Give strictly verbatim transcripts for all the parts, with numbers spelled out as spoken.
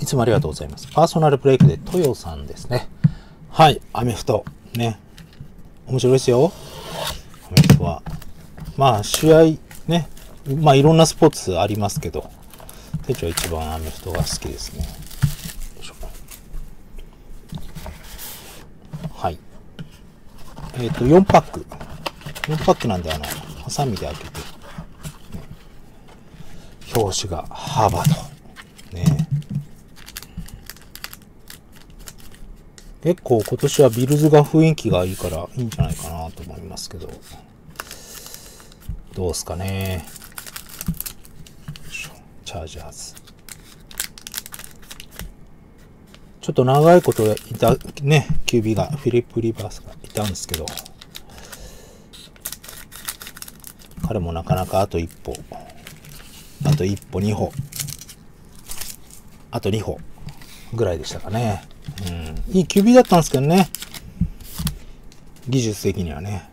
いつもありがとうございます。パーソナルブレイクでトヨさんですね。はい、アメフト。ね。面白いですよ。アメフトは。まあ、試合ね。まあ、いろんなスポーツありますけど、手帳一番アメフトが好きですね。はい。えっと、よんパック。よんパックなんで、あの、ハサミで開けて、ね、表紙がハーバード。ね。結構今年はビルズが雰囲気がいいからいいんじゃないかなと思いますけど、どうですかね。チャージャーズ。ちょっと長いこといた、ね、キュービー が、フィリップ・リバースがいたんですけど、彼もなかなかあと一歩、あと一歩、二歩、あと二歩ぐらいでしたかね。うん、いいキュービーだったんですけどね。技術的にはね。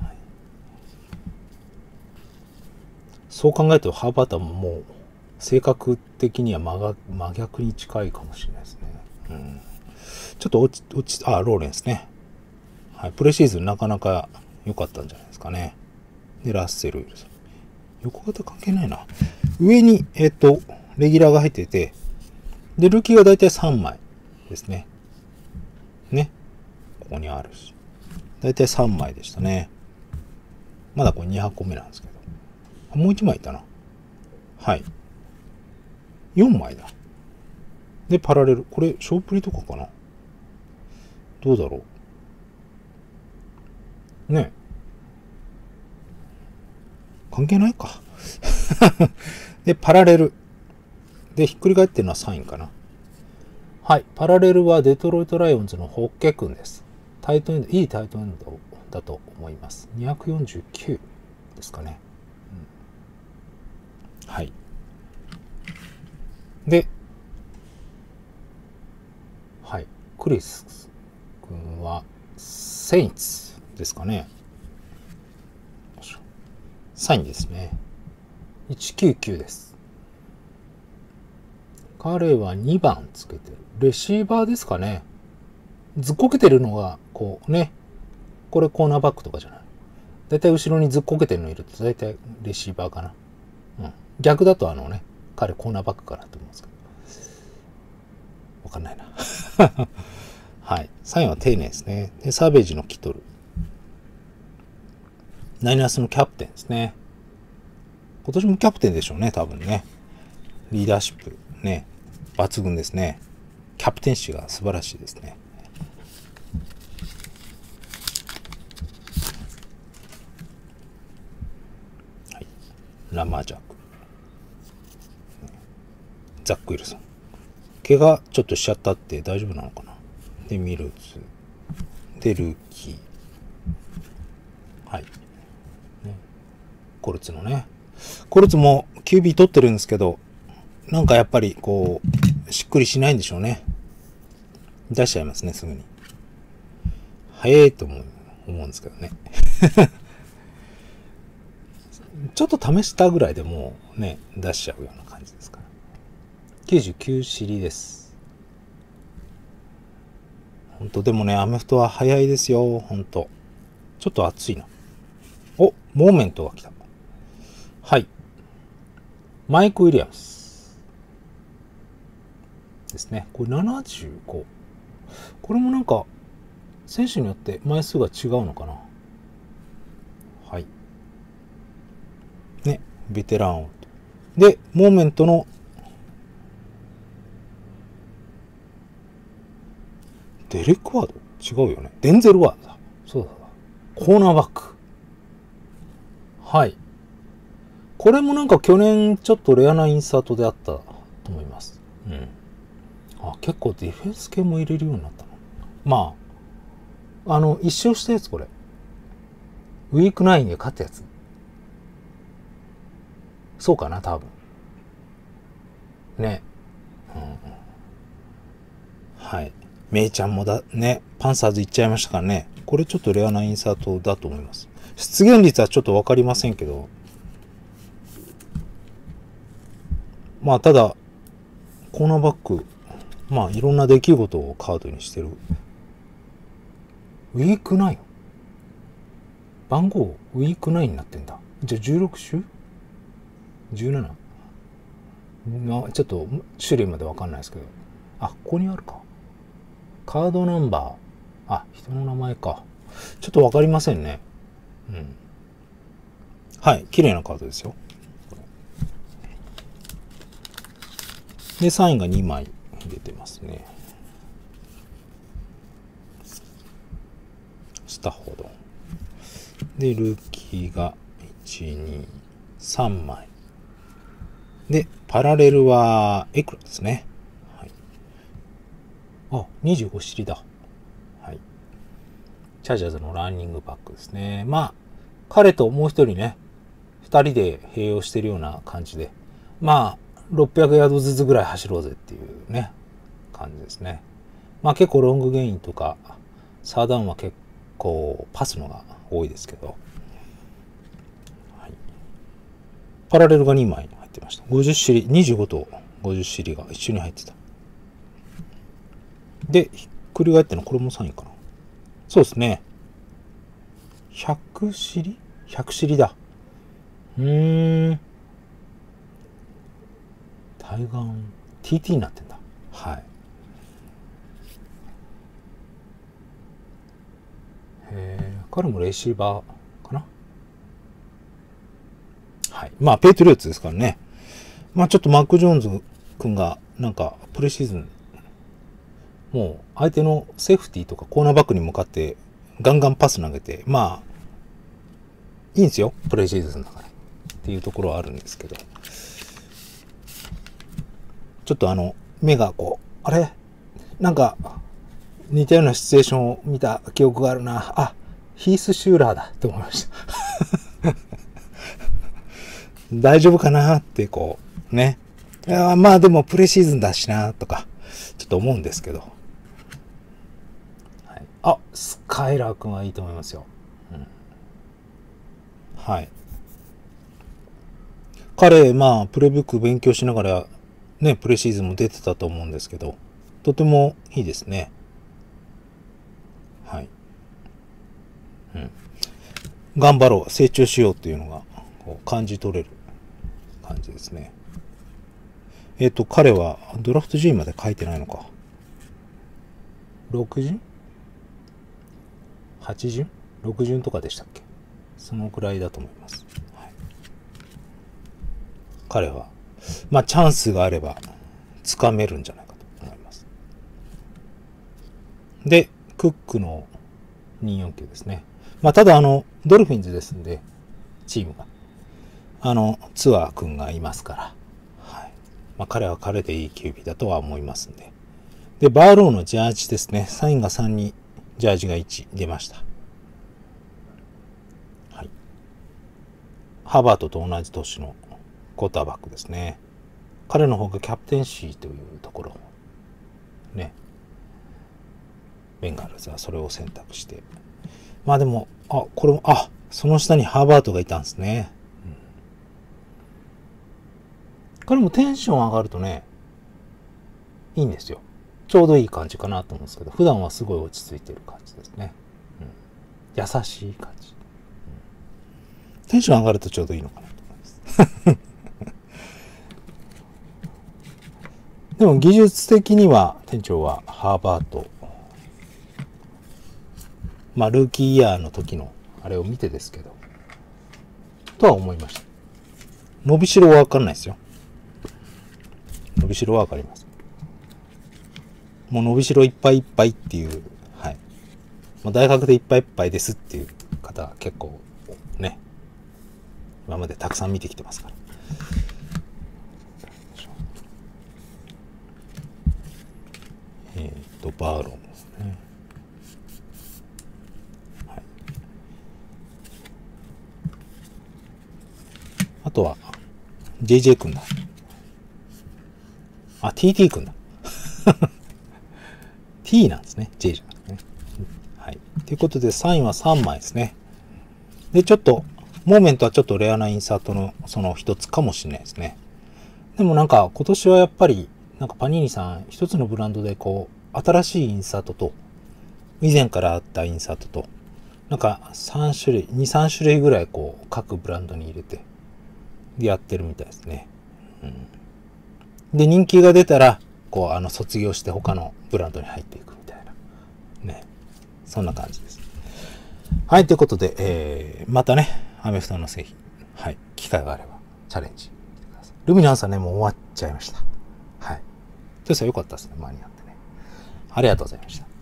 はい、そう考えると、ハーバードももう、性格的には真が、真逆に近いかもしれないですね。うん、ちょっと落ち、落ち、あ、ローレンスね。はい、プレシーズンなかなか良かったんじゃないですかね。で、ラッセル。横型関係ないな。上に、えっと、レギュラーが入ってて、で、ルーキーがだいたいさんまい。ですね。ね。ここにあるし。だいたいさんまいでしたね。まだこれにはこめなんですけど。もういちまいいたな。はい。よんまいだ。で、パラレル。これ、ショープリとかかな？どうだろう。ね。関係ないか。で、パラレル。で、ひっくり返ってるのはサインかな。はい。パラレルはデトロイトライオンズのホッケ君です。タイトエンド、いいタイトエンドだと思います。にひゃくよんじゅうきゅうですかね。うん、はい。で、はい。クリス君はセインツですかね。サインですね。いちきゅうきゅうです。彼はにばんつけてる。レシーバーですかね。ずっこけてるのが、こうね。これコーナーバックとかじゃない。だいたい後ろにずっこけてるのいると、だいたいレシーバーかな。うん。逆だとあのね、彼コーナーバックかなと思いますけど。わかんないな。はい。サインは丁寧ですね。で、サーベージのキトル。ナイナースのキャプテンですね。今年もキャプテンでしょうね、多分ね。リーダーシップ。ね。抜群ですね。キャプテン誌が素晴らしいですね。はい、ラマージャック。ザック・ウィルソン。怪我ちょっとしちゃったって大丈夫なのかな。で、ミルズ。で、ルーキー。はい。ね、コルツのね。コルツも キュービー 取ってるんですけど、なんかやっぱりこう、しっくりしないんでしょうね。出しちゃいますね、すぐに。早いと思う、思うんですけどね。ちょっと試したぐらいでもうね、出しちゃうような感じですから。きゅうじゅうきゅうシリです。ほんと、でもね、アメフトは早いですよ、ほんと。ちょっと熱いな。お、モーメントが来た。はい。マイク・ウィリアムス。ですね、これななじゅうご。これもなんか選手によって枚数が違うのかな。はいね、ベテランでモーメントのデレック・ワード違うよね。デンゼル・ワードだ。そうだそうだ。コーナーバック。はい、これもなんか去年ちょっとレアなインサートであったと思います。うん、あ、結構ディフェンス系も入れるようになったの。まあ、あの、一勝したやつ、これ。ウィークナインで勝ったやつ。そうかな、多分。ね。うんうん、はい。メイちゃんもだ、ね、パンサーズ行っちゃいましたからね。これちょっとレアなインサートだと思います。出現率はちょっとわかりませんけど。まあ、ただ、コーナーバック。まあいろんな出来事をカードにしてる。ウィークナイン、番号ウィークナインになってんだ。じゃあじゅうろく週 じゅうなな、 まあちょっと種類まで分かんないですけど、あ、ここにあるか。カードナンバー、あ、人の名前か。ちょっと分かりませんね。うん。はい、綺麗なカードですよ。で、サインがにまい出てますね。下ほど。で、ルーキーがいち、に、さんまい。で、パラレルはエクラですね。はい、あ、にじゅうごシリだ。はい。チャージャーズのランニングバックですね。まあ、彼ともう一人ね、二人で併用してるような感じで、まあ、ろっぴゃくヤードずつぐらい走ろうぜっていうね、感じですね。まあ結構ロングゲインとか、サーダウンは結構パスのが多いですけど、はい、パラレルがにまい入ってました。ごじゅうシリ、にじゅうごとごじゅうシリが一緒に入ってた。で、ひっくり返ってのこれもサインかな。そうですね。ひゃくシリ ?ひゃく シリだ。うーん。対岸 ティーティー になってんだ。はい。えー、彼もレシーバーかな。はい。まあ、ペイトリオッツですからね。まあ、ちょっとマック・ジョーンズ君が、なんか、プレシーズン、もう、相手のセーフティーとかコーナーバックに向かって、ガンガンパス投げて、まあ、いいんですよ。プレシーズンだから。っていうところはあるんですけど。ちょっとあの、目がこう、あれなんか、似たようなシチュエーションを見た記憶があるな。あ、ヒース・シューラーだって思いました。大丈夫かなってこう、ね。いやまあでもプレシーズンだしなとか、ちょっと思うんですけど。はい、あ、スカイラー君はいいと思いますよ。うん、はい。彼、まあ、プレイブック勉強しながら、ね、プレシーズンも出てたと思うんですけど、とてもいいですね。はい。うん。頑張ろう、成長しようっていうのがこう感じ取れる感じですね。えっと、彼はドラフト順位まで書いてないのか。ろく巡 ?はち 巡 ?ろく 巡とかでしたっけ？そのくらいだと思います。はい、彼はまあチャンスがあればつかめるんじゃないかと思います。で、クックのにじゅうよんきゅうですね。まあただあの、ドルフィンズですんで、チームが。あの、ツアー君がいますから。はい。まあ彼は彼でいいキュービーだとは思いますんで。で、バーローのジャージですね。サインがさんに、ジャージがいち出ました。はい。ハバートと同じ年のクォーターバックですね。彼の方がキャプテンシーというところね、ベンガルズはそれを選択して、まあでも、あ、これも、あ、その下にハーバートがいたんですね。うん、彼もテンション上がるとね、いいんですよ。ちょうどいい感じかなと思うんですけど、普段はすごい落ち着いてる感じですね。うん、優しい感じ、うん。テンション上がるとちょうどいいのかなと思います。でも技術的には店長はハーバート、まあルーキーイヤーの時のあれを見てですけど、とは思いました。伸びしろはわかんないですよ。伸びしろはわかります。もう伸びしろいっぱいいっぱいっていう、はい。もう大学でいっぱいいっぱいですっていう方結構ね、今までたくさん見てきてますから。えっと、バーロンですね。はい。あとは、ジェイジェイ 君だ。あ、ティーティー 君だ。T なんですね。J じゃなくてね。はい。ということで、サインはさんまいですね。で、ちょっと、モーメントはちょっとレアなインサートのその一つかもしれないですね。でもなんか、今年はやっぱり、なんかパニーニさん一つのブランドでこう新しいインサートと以前からあったインサートとなんかさんしゅるい、にさんしゅるいぐらいこう各ブランドに入れてやってるみたいですね。うん、で人気が出たらこうあの卒業して他のブランドに入っていくみたいなね、そんな感じです。はいということで、えー、またねアメフトの製品、はい、機会があればチャレンジしてください。ルミナンさんねもう終わっちゃいました。はい。トヨさんよかったですね、間に合ってね。ありがとうございました。